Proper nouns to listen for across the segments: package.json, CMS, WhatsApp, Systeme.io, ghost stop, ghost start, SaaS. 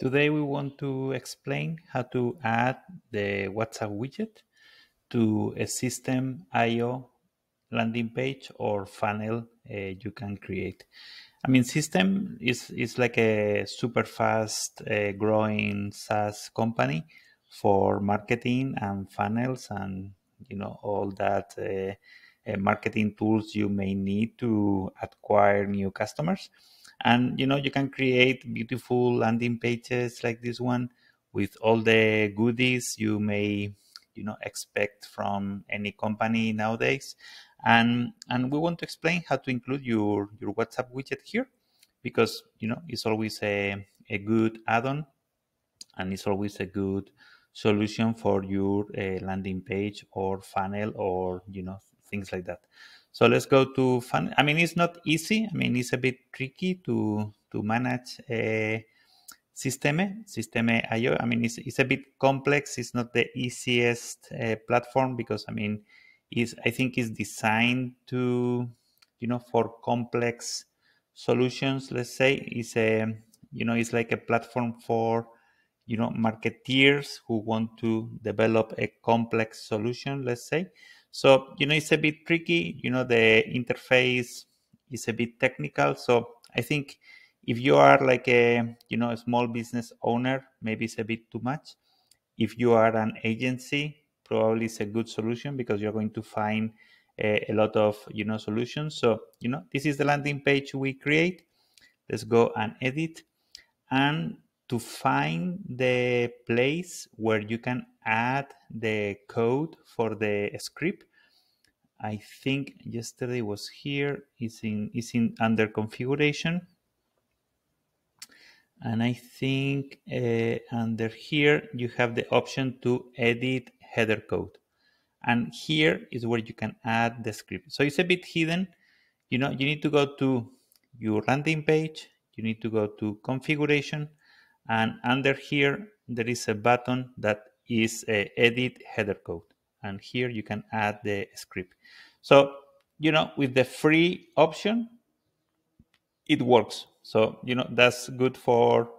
Today we want to explain how to add the WhatsApp widget to a Systeme.io landing page or funnel you can create. I mean, Systeme is like a super fast growing SaaS company for marketing and funnels and, you know, all that marketing tools you may need to acquire new customers. And, you know, you can create beautiful landing pages like this one with all the goodies you may, you know, expect from any company nowadays. And we want to explain how to include your WhatsApp widget here because, you know, it's always a good add-on and it's always a good solution for your landing page or funnel or, you know, things like that. So let's go to funnel. I mean, it's not easy. I mean, it's a bit tricky to manage Systeme.io. I mean, it's a bit complex. It's not the easiest platform because, I mean, I think it's designed to, you know, for complex solutions. Let's say it's a, you know, it's like a platform for, you know, marketeers who want to develop a complex solution, let's say. So, you know, it's a bit tricky, you know, the interface is a bit technical. So I think if you are like a, you know, a small business owner, maybe it's a bit too much. If you are an agency, probably it's a good solution because you're going to find a lot of, you know, solutions. So, you know, this is the landing page we create. Let's go and edit. And to find the place where you can add the code for the script, I think yesterday was here. It's in under configuration, and I think under here you have the option to edit header code, and here is where you can add the script. So it's a bit hidden. You know, you need to go to your landing page. You need to go to configuration. And under here, there is a button that is edit header code. And here you can add the script. So, you know, with the free option, it works. So, you know, that's good for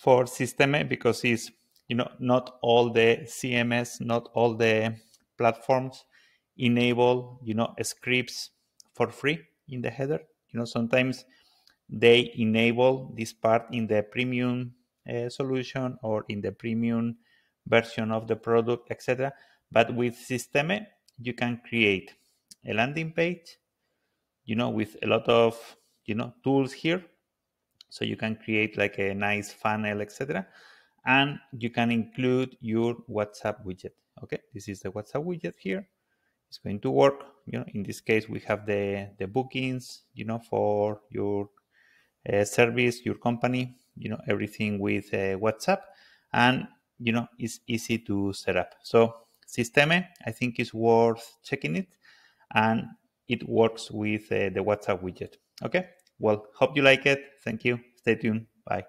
Systeme because it's, you know, not all the CMS, not all the platforms enable, you know, scripts for free in the header. You know, sometimes they enable this part in the premium solution or in the premium version of the product, etc. But with Systeme, you can create a landing page, you know, with a lot of, you know, tools here. So you can create like a nice funnel, etc. And you can include your WhatsApp widget. Okay, this is the WhatsApp widget here. It's going to work. You know, in this case, we have the bookings, you know, for your service, your company, you know, everything with WhatsApp, and, you know, it's easy to set up. So Systeme, I think, is worth checking it, and it works with the WhatsApp widget. Okay. Well, hope you like it. Thank you. Stay tuned. Bye.